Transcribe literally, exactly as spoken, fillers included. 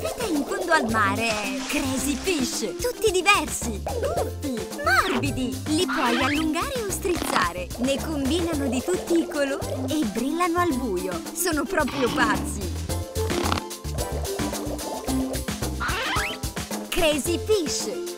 vita in fondo al mare è Crazy Fish. Tutti diversi, buffi, morbidi. Li puoi allungare o strizzare. Ne combinano di tutti i colori e brillano al buio. Sono proprio pazzi. Crazy Fish.